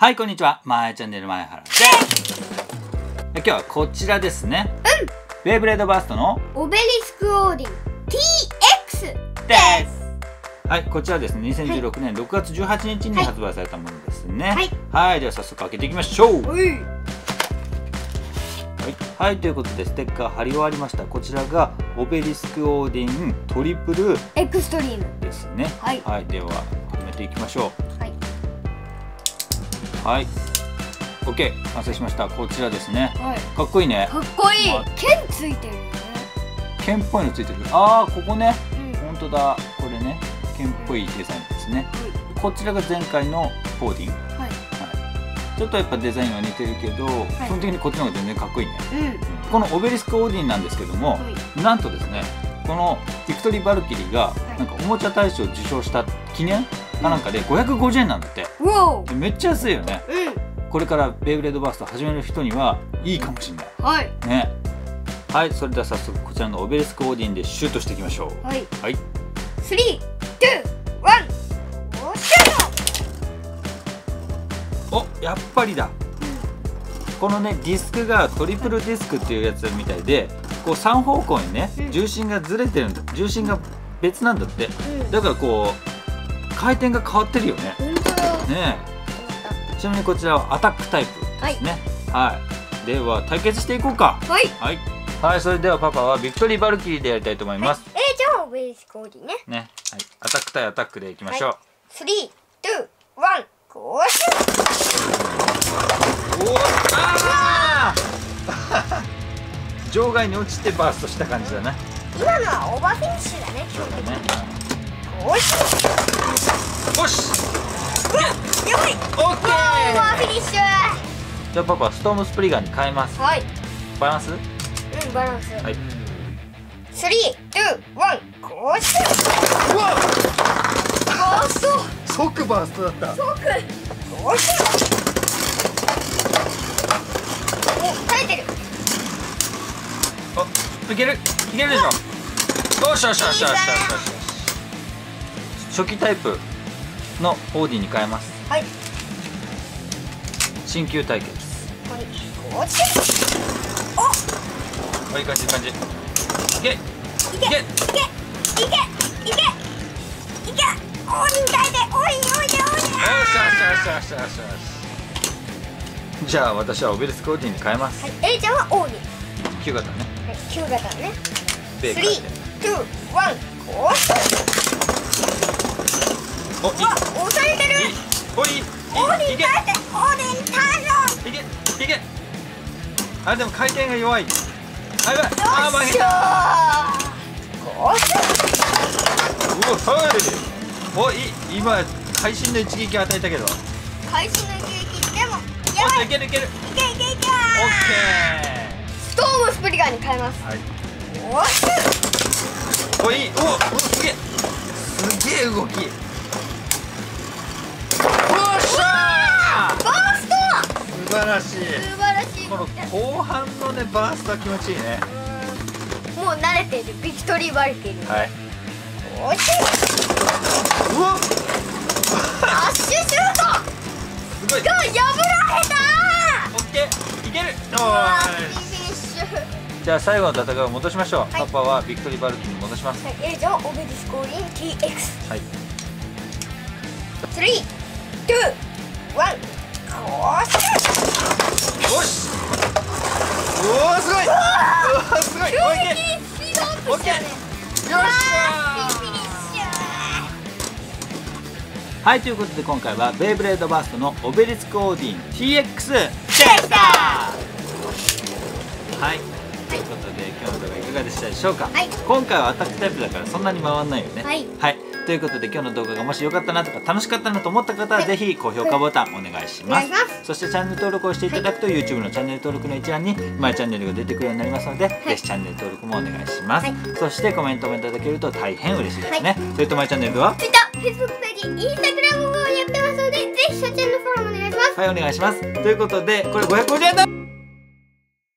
はい、こんにちは。まえチャンネル前原です。今日はこちらですね。うん。ベイブレードバーストのオベリスクオーディン TX です。はい、こちらですね。2016年6月18日に発売されたものですね。はい。はい、では早速開けていきましょう。はい。はい、ということでステッカー貼り終わりました。こちらがオベリスクオーディントリプルエクストリームですね。はい。はい、では始めていきましょう。はい。はい、OK、完成しました。こちらですね。かっこいいね。かっこいい。剣ついてるね。剣っぽいのついてる。ああ、ここね。本当だ。これね。剣っぽいデザインですね。こちらが前回のオーディン。はい。ちょっとやっぱデザインは似てるけど、基本的にこっちの方が全然かっこいいね。このオベリスクオーディンなんですけども、なんとですね、このビクトリー・バルキリーがなんかおもちゃ大賞を受賞した記念かなんかで550円なんだって。めっちゃ安いよね。これからベイブレードバーストを始める人にはいいかもしれない。はい。ね。はい、それでは早速こちらのオベリスクオーディンでシュートしていきましょう。はい。はい。3、2、1、シュート。お、やっぱりだ。このねディスクがトリプルディスクっていうやつみたいで、こう3方向にね重心がずれてるんだ。重心が別なんだって。だからこう。回転が変わってるよね。ね。ちなみにこちらはアタックタイプですね。はい。では対決していこうか。はい。はい。はい。それではパパはビクトリー・バルキリーでやりたいと思います。じゃあオベリスクオーディンね。ね。はい。アタック対アタックでいきましょう。3、2、1、ゴーシュー！おお。ああ。場外に落ちてバーストした感じだね。今のはオーバーフィニッシュだね。そうだね。おしおしやばい。オッケー、もうフィニッシュ。じゃあパパストームスプリガーに変えます。はい。バランス、うん、バランス。はい。3、2、1、ゴーシュ。うわバースト、即バーストだった。即ゴーシュ。お、耐えてる。お、いける、いけるでしょ。よしよしよしよしよし。初期タイプのオーディンに変えます。はい。新旧対決。はい。落ちて。お。お、いい感じ、いい感じ。いけ。いけ。いけ。いけ。いけ。いけ。いけ。オーディン耐えて。オーディン、オーディン、オーディン。よしよしよしよしよし。じゃあ私はオベリスクオーディンに変えます。はい。じゃあオーディン。旧型ね。はい。旧型ね。3、2、1、ゴー。お、押されてる。オーディン、オーディン耐えて、オーディン耐えろ。いけ、いけ。あ、でも回転が弱い。あ、やばい。あ、負けた。ゴーシュ。うわ、はい。お、今会心の一撃与えたけど。会心の一撃でも。やばい。いける、いける。いけ、いけ、いけ。オッケー。ストームスプリガーに変えます。はい。ゴーシュ。お、いい。お、すげえ。すげえ動き。素晴らしい。素晴らしい。この後半のねバーストは気持ちいいね。もう慣れているビクトリー・バルキリー。はい。おいしい。うわ。アッシュシュート。すごい。が破られた。オッケー。いける。いいフィニッシュ。じゃあ最後の戦いを戻しましょう。パパはビクトリー・バルキリーに戻します。はい。じゃあオベリスクオーディン TX。はい。3、2、1。おーすごい。おーすごい。うわー、すごい。急にスピードアップしたね。よっしゃー。はい、ということで今回はベイブレードバーストのオベリスクオーディン TX でした。はい。ということで今日の動画いかがでしたでしょうか。はい。今回はアタックタイプだからそんなに回んないよね。はい。はい。ということで今日の動画がもし良かったなとか楽しかったなと思った方はぜひ高評価ボタンお願いします。そしてチャンネル登録をしていただくと YouTube のチャンネル登録の一覧にマイチャンネルが出てくるようになりますので、ぜひチャンネル登録もお願いします。そしてコメントもいただけると大変嬉しいですね。それとマイチャンネルでは Twitter、Facebook ページ、Instagram もやってますので、ぜひそちらのフォローもお願いします。はい、お願いします。ということでこれ550円だ。